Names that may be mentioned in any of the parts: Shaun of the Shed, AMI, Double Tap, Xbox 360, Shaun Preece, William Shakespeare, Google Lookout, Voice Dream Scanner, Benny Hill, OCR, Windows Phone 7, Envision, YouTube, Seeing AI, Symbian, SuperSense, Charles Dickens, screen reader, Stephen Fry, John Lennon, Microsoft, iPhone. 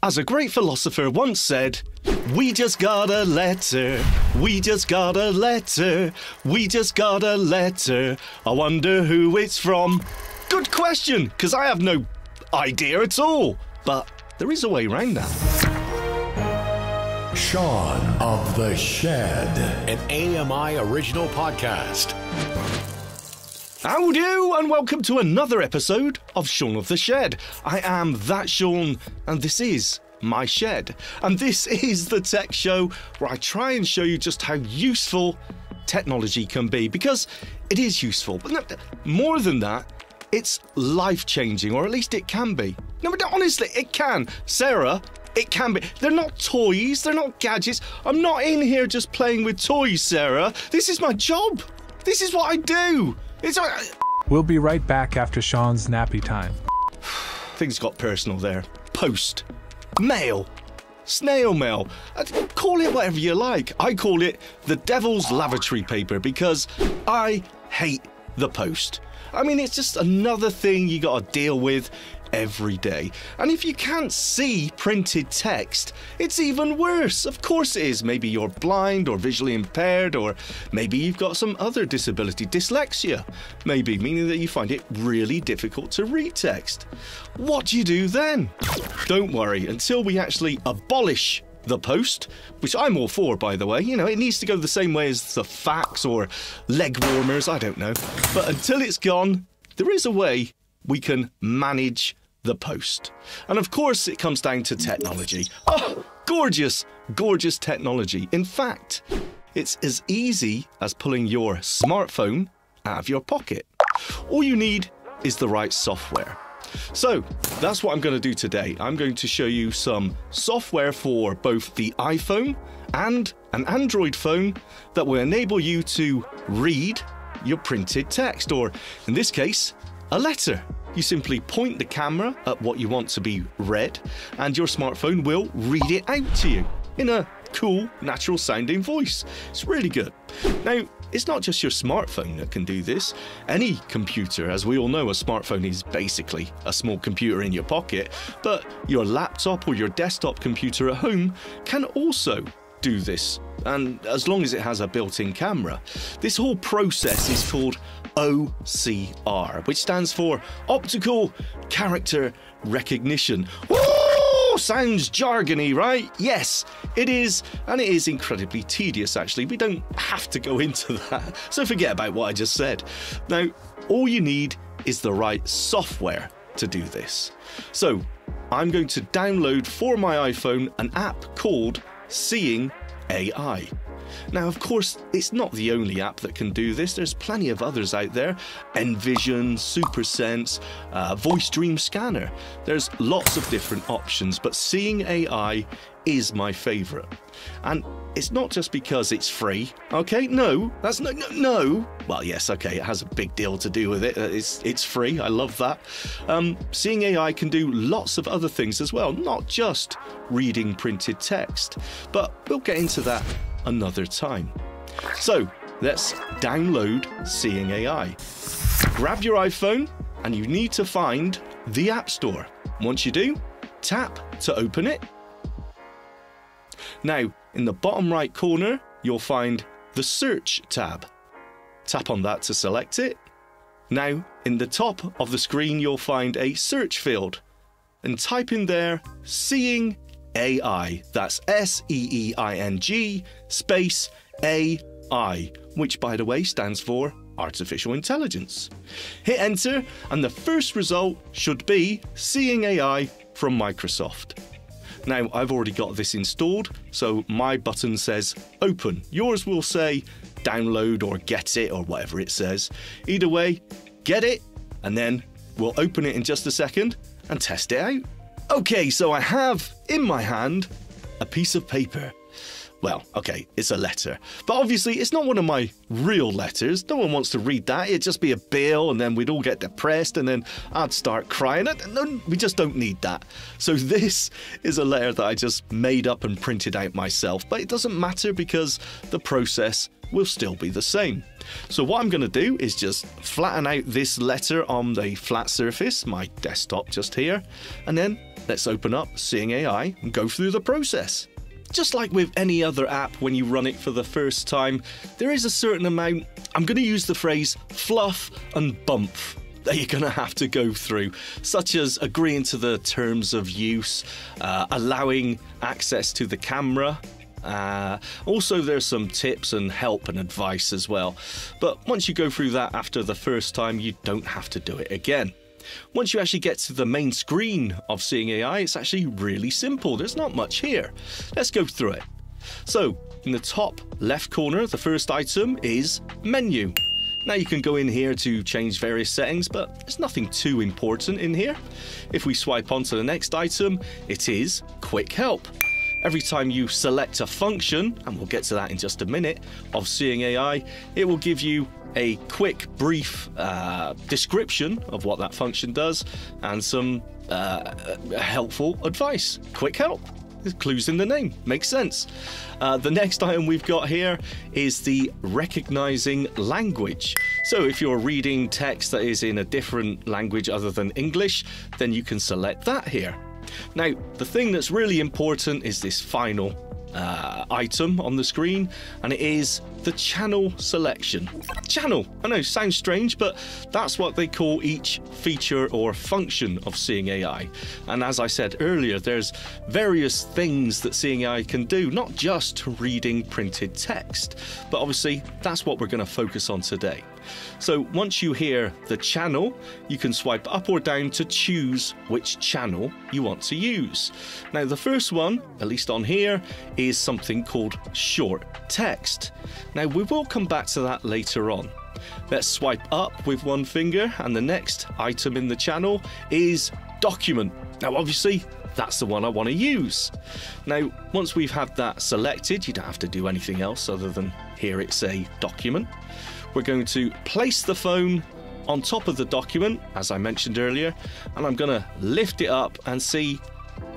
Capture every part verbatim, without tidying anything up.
As a great philosopher once said, we just got a letter, we just got a letter, we just got a letter, I wonder who it's from. Good question, because I have no idea at all. But there is a way around that. Shaun of the Shed, an A M I original podcast. Howdy, and welcome to another episode of Shaun of the Shed. I am that Shaun, and this is my shed. And this is the tech show where I try and show you just how useful technology can be, because it is useful. But more than that, it's life-changing, or at least it can be. No, but honestly, it can. Sarah, it can be. They're not toys, they're not gadgets. I'm not in here just playing with toys, Sarah. This is my job. This is what I do. It's all right. We'll be right back after Shaun's nappy time. Things got personal there. Post. Mail. Snail mail. Call it whatever you like. I call it the devil's lavatory paper because I hate the post. I mean, it's just another thing you gotta deal with every day. And if you can't see printed text, it's even worse. Of course it is. Maybe you're blind or visually impaired, or maybe you've got some other disability, dyslexia, maybe, meaning that you find it really difficult to read text. What do you do then? Don't worry, until we actually abolish the post, which I'm all for, by the way. You know, it needs to go the same way as the fax or leg warmers, I don't know. But until it's gone, there is a way we can manage the post. And of course, it comes down to technology. Oh, gorgeous, gorgeous technology. In fact, it's as easy as pulling your smartphone out of your pocket. All you need is the right software. So that's what I'm going to do today. I'm going to show you some software for both the iPhone and an Android phone that will enable you to read your printed text, or in this case, a letter. You simply point the camera at what you want to be read, and your smartphone will read it out to you in a cool, natural sounding voice. It's really good. Now, it's not just your smartphone that can do this. Any computer, as we all know, a smartphone is basically a small computer in your pocket, but your laptop or your desktop computer at home can also do this, and as long as it has a built-in camera. This whole process is called O C R, which stands for Optical Character Recognition. Woo! Sounds jargony, right? Yes, it is, and it is incredibly tedious, actually. We don't have to go into that, so forget about what I just said. Now, all you need is the right software to do this. So, I'm going to download for my iPhone an app called Seeing A I. Now, of course, it's not the only app that can do this. There's plenty of others out there. Envision, SuperSense, uh, Voice Dream Scanner. There's lots of different options, but Seeing A I is my favorite. And it's not just because it's free, okay? No, that's no, no, no. Well, yes, okay, it has a big deal to do with it. It's, it's free, I love that. Um, Seeing A I can do lots of other things as well, not just reading printed text, but we'll get into that another time. So let's download Seeing A I. Grab your iPhone and you need to find the App Store. Once you do, tap to open it. Now, in the bottom right corner, you'll find the Search tab. Tap on that to select it. Now, in the top of the screen, you'll find a search field and type in there Seeing A I. That's S E E I N G space A I, which, by the way, stands for artificial intelligence. Hit enter, and the first result should be Seeing A I from Microsoft. Now, I've already got this installed, so my button says open. Yours will say download or get it or whatever it says. Either way, get it, and then we'll open it in just a second and test it out. Okay, so I have in my hand a piece of paper. Well, okay, it's a letter. But obviously, it's not one of my real letters. No one wants to read that. It'd just be a bill, and then we'd all get depressed, and then I'd start crying. No, we just don't need that. So this is a letter that I just made up and printed out myself. But it doesn't matter because the process will still be the same. So what I'm going to do is just flatten out this letter on the flat surface, my desktop just here, and then Let's open up Seeing A I and go through the process. Just like with any other app, when you run it for the first time, there is a certain amount, I'm going to use the phrase fluff and bump, that you're going to have to go through, such as agreeing to the terms of use, uh, allowing access to the camera. Uh, also, there's some tips and help and advice as well. But once you go through that after the first time, you don't have to do it again. Once you actually get to the main screen of Seeing A I, it's actually really simple. There's not much here. Let's go through it. So, in the top left corner, the first item is menu. Now you can go in here to change various settings, but there's nothing too important in here. If we swipe on to the next item, it is quick help. Every time you select a function, and we'll get to that in just a minute, of Seeing A I, it will give you a quick, brief uh, description of what that function does and some uh, helpful advice. Quick help. Clues in the name. Makes sense. Uh, the next item we've got here is the recognizing language. So if you're reading text that is in a different language other than English, then you can select that here. Now, the thing that's really important is this final uh, item on the screen, and it is the channel selection. Channel! I know, sounds strange, but that's what they call each feature or function of Seeing A I. And as I said earlier, there's various things that Seeing A I can do, not just reading printed text, but obviously that's what we're going to focus on today. So once you hear the channel, you can swipe up or down to choose which channel you want to use. Now the first one, at least on here, is something called short text. Now we will come back to that later on. Let's swipe up with one finger, and the next item in the channel is document. Now obviously, that's the one I want to use. Now, once we've had that selected, you don't have to do anything else other than hear it say document. We're going to place the phone on top of the document, as I mentioned earlier, and I'm going to lift it up and see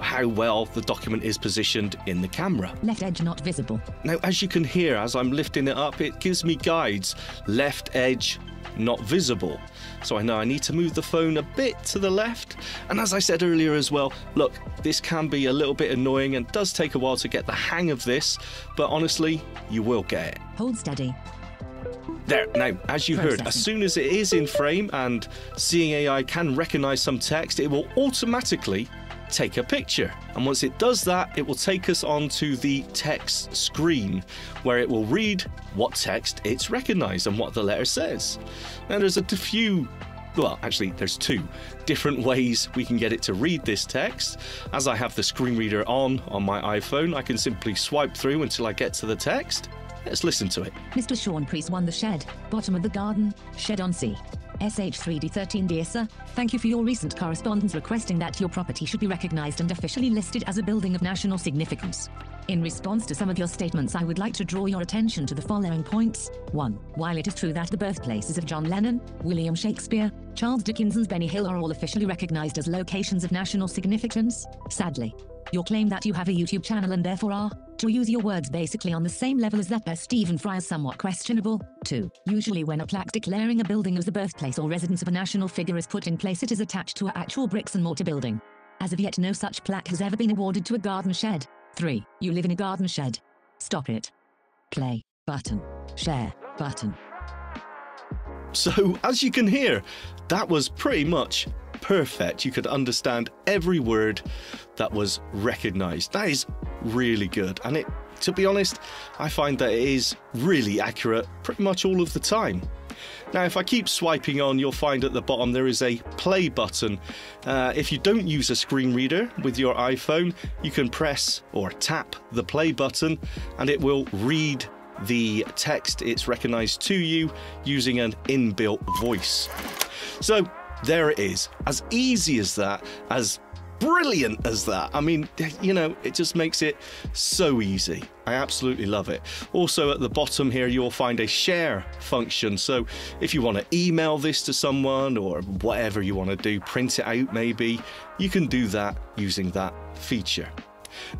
how well the document is positioned in the camera. Left edge not visible. Now, as you can hear, as I'm lifting it up, it gives me guides. Left edge not visible. So I know I need to move the phone a bit to the left. And as I said earlier as well, look, this can be a little bit annoying and does take a while to get the hang of this, but honestly, you will get it. Hold steady. There, now, as you heard, as soon as it is in frame and Seeing A I can recognize some text, it will automatically take a picture. And once it does that, it will take us onto the text screen where it will read what text it's recognized and what the letter says. Now, there's a few, well, actually, there's two different ways we can get it to read this text. As I have the screen reader on on my iPhone, I can simply swipe through until I get to the text. Let's listen to it. Mister Shaun Preece won the shed, bottom of the garden, shed on sea. S H three D one three, dear sir, thank you for your recent correspondence requesting that your property should be recognized and officially listed as a building of national significance. In response to some of your statements, I would like to draw your attention to the following points. one. While it is true that the birthplaces of John Lennon, William Shakespeare, Charles Dickens and Benny Hill are all officially recognized as locations of national significance, sadly, your claim that you have a YouTube channel and therefore are, to use your words, basically on the same level as that by Stephen Fry is somewhat questionable. two. Usually when a plaque declaring a building as the birthplace or residence of a national figure is put in place, it is attached to an actual bricks and mortar building. As of yet, no such plaque has ever been awarded to a garden shed. three. You live in a garden shed. Stop it. Play button. Share button. So, as you can hear, that was pretty much perfect. You could understand every word that was recognized. That is really good. And it, to be honest, I find that it is really accurate pretty much all of the time. Now, if I keep swiping on, you'll find at the bottom there is a play button. Uh, if you don't use a screen reader with your iPhone, you can press or tap the play button and it will read the text it's recognized to you using an inbuilt voice. So, there it is. As easy as that, as brilliant as that. I mean, you know, it just makes it so easy. I absolutely love it. Also at the bottom here, you'll find a share function. So if you want to email this to someone or whatever you want to do, print it out maybe, you can do that using that feature.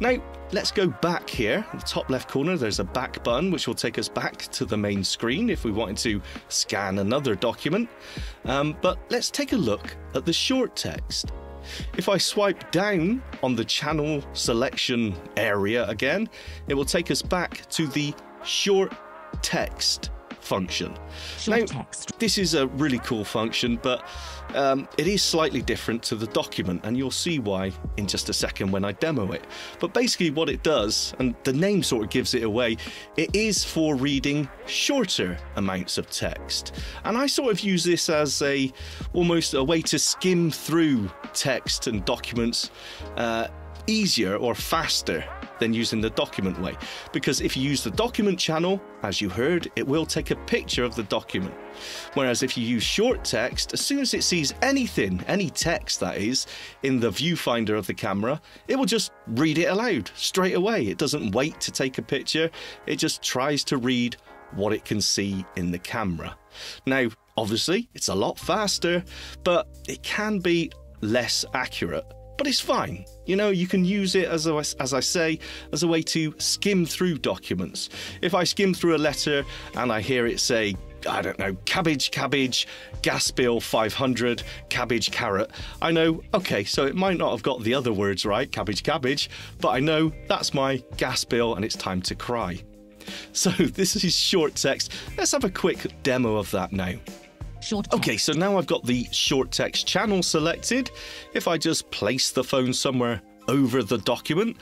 Now, let's go back here. In the top left corner, there's a back button, which will take us back to the main screen if we wanted to scan another document. Um, but let's take a look at the short text. If I swipe down on the channel selection area again, it will take us back to the short text function. Short now, text. This is a really cool function, but um, it is slightly different to the document, and you'll see why in just a second when I demo it. But basically what it does, and the name sort of gives it away, it is for reading shorter amounts of text. And I sort of use this as a almost a way to skim through text and documents uh, easier or faster than using the document way, because if you use the document channel, as you heard, it will take a picture of the document. Whereas if you use short text, as soon as it sees anything, any text that is, in the viewfinder of the camera, it will just read it aloud straight away. It doesn't wait to take a picture, it just tries to read what it can see in the camera. Now, obviously, it's a lot faster, but it can be less accurate. But it's fine. You know, you can use it, as a, as I say, as a way to skim through documents. If I skim through a letter and I hear it say, I don't know, cabbage, cabbage, gas bill five hundred, cabbage, carrot, I know, okay, so it might not have got the other words right, cabbage, cabbage, but I know that's my gas bill and it's time to cry. So this is short text. Let's have a quick demo of that now. Okay, so now I've got the short text channel selected. If I just place the phone somewhere over the document,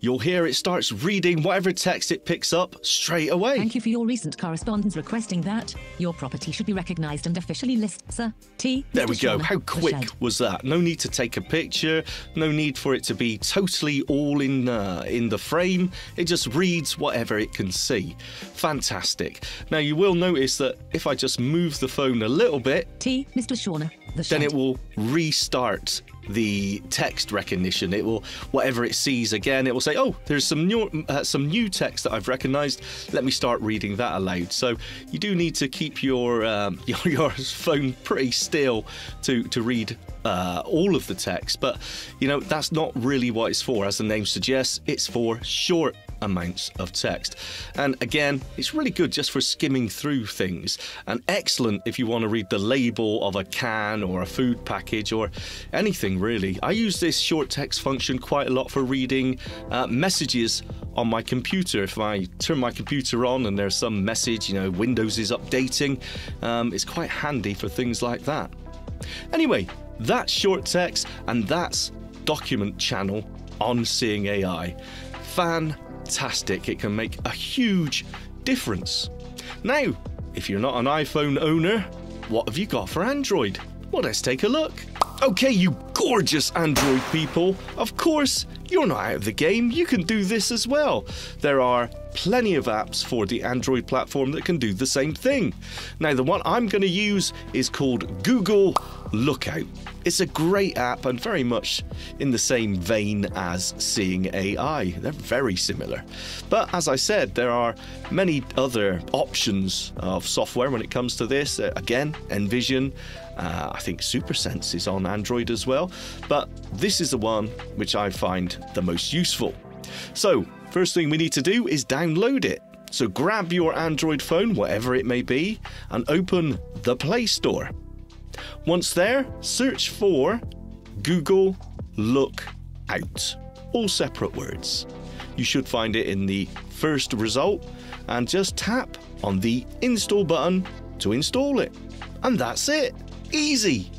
you'll hear it starts reading whatever text it picks up straight away. Thank you for your recent correspondence requesting that. Your property should be recognised and officially listed, sir. T. There we go. How quick was that? No need to take a picture. No need for it to be totally all in, uh, in the frame. It just reads whatever it can see. Fantastic. Now, you will notice that if I just move the phone a little bit... T. Mister Shaun. The Shed. Then it will restart the text recognition. It will, whatever it sees again, it will say, oh, there's some new, uh, some new text that I've recognised. Let me start reading that aloud. So you do need to keep your um, your, your phone pretty still to, to read uh, all of the text. But, you know, that's not really what it's for. As the name suggests, it's for short amounts of text. And again, it's really good just for skimming through things, and excellent if you want to read the label of a can or a food package or anything really. I use this short text function quite a lot for reading uh, messages on my computer. If I turn my computer on and there's some message, you know, Windows is updating, um, it's quite handy for things like that. Anyway, that's short text and that's document channel on Seeing A I. Fantastic. Fantastic, it can make a huge difference. Now, if you're not an iPhone owner, what have you got for Android? Well, let's take a look. Okay, you gorgeous Android people, of course, you're not out of the game. You can do this as well. There are plenty of apps for the Android platform that can do the same thing. Now, the one I'm going to use is called Google Lookout. It's a great app and very much in the same vein as Seeing A I. They're very similar. But as I said, there are many other options of software when it comes to this. Again, Envision, uh, I think SuperSense is on Android as well. But this is the one which I find the most useful. So, first thing we need to do is download it. So grab your Android phone, whatever it may be, and open the Play Store. Once there, search for Google Lookout, all separate words. You should find it in the first result, and just tap on the install button to install it. And that's it. Easy.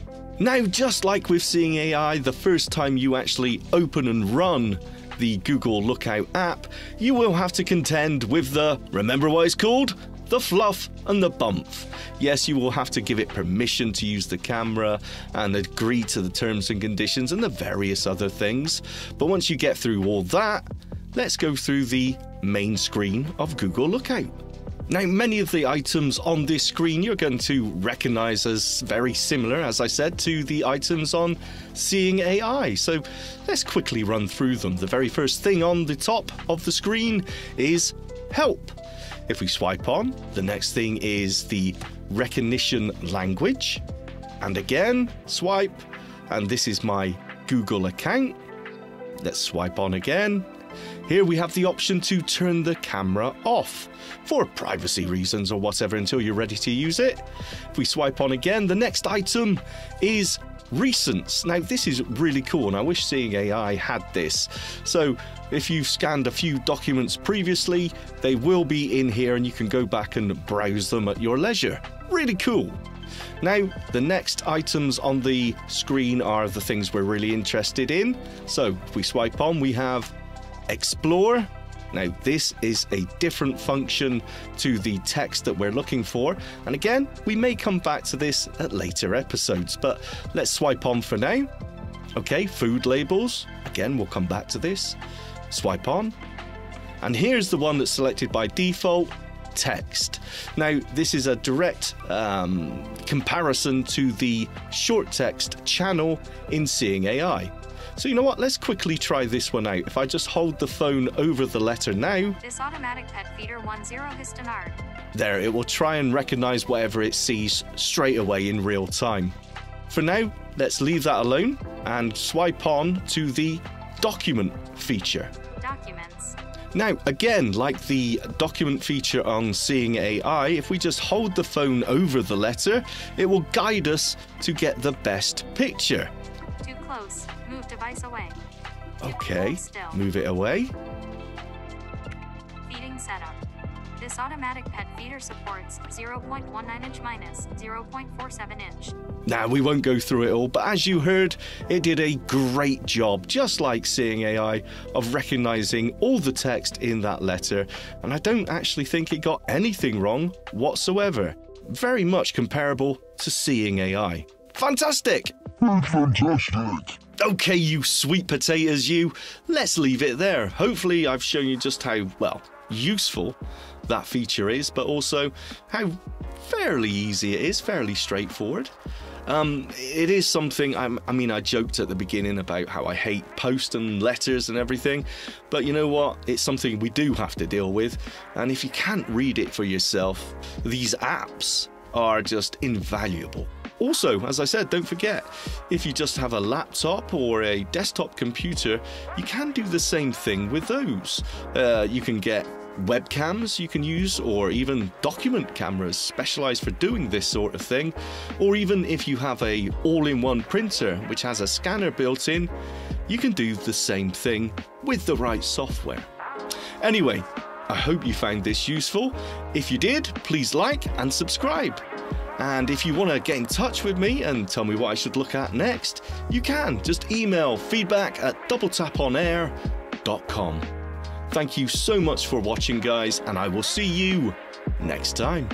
Now, just like with Seeing A I, the first time you actually open and run the Google Lookout app, you will have to contend with the, remember what it's called? The fluff and the bump. Yes, you will have to give it permission to use the camera and agree to the terms and conditions and the various other things. But once you get through all that, let's go through the main screen of Google Lookout. Now, many of the items on this screen you're going to recognize as very similar, as I said, to the items on Seeing A I. So let's quickly run through them. The very first thing on the top of the screen is help. If we swipe on, the next thing is the recognition language. And again, swipe. And this is my Google account. Let's swipe on again. Here we have the option to turn the camera off for privacy reasons or whatever until you're ready to use it. If we swipe on again, the next item is Recents. Now this is really cool, and I wish Seeing A I had this. So if you've scanned a few documents previously, they will be in here and you can go back and browse them at your leisure. Really cool. Now the next items on the screen are the things we're really interested in. So if we swipe on, we have Explore. Now this is a different function to the text that we're looking for, and again we may come back to this at later episodes, but let's swipe on for now. Okay, food labels, again we'll come back to this. Swipe on, and here's the one that's selected by default, text. Now this is a direct um, comparison to the short text channel in Seeing A I. So you know what, let's quickly try this one out. If I just hold the phone over the letter now, this automatic pet feeder one zero there, it will try and recognize whatever it sees straight away in real time. For now, let's leave that alone and swipe on to the document feature. Documents. Now, again, like the document feature on Seeing A I, if we just hold the phone over the letter, it will guide us to get the best picture. Too close. Move device away. Okay, move it away. Feeding setup. This automatic pet feeder supports zero point one nine inch minus zero point four seven inch. Now, we won't go through it all, but as you heard, it did a great job, just like Seeing A I, of recognizing all the text in that letter. And I don't actually think it got anything wrong whatsoever. Very much comparable to Seeing A I. Fantastic! Fantastic! Okay, you sweet potatoes, you. Let's leave it there. Hopefully, I've shown you just how, well, useful that feature is, but also how fairly easy it is, fairly straightforward. Um, it is something, I'm, I mean, I joked at the beginning about how I hate post and letters and everything, but you know what? It's something we do have to deal with, and if you can't read it for yourself, these apps are just invaluable. Also, as I said, don't forget, if you just have a laptop or a desktop computer, you can do the same thing with those. Uh, you can get webcams you can use, or even document cameras specialized for doing this sort of thing. Or even if you have a all-in-one printer which has a scanner built in, you can do the same thing with the right software. Anyway, I hope you found this useful. If you did, please like and subscribe. And if you want to get in touch with me and tell me what I should look at next, you can. Just email feedback at double tap on air dot com. Thank you so much for watching, guys, and I will see you next time.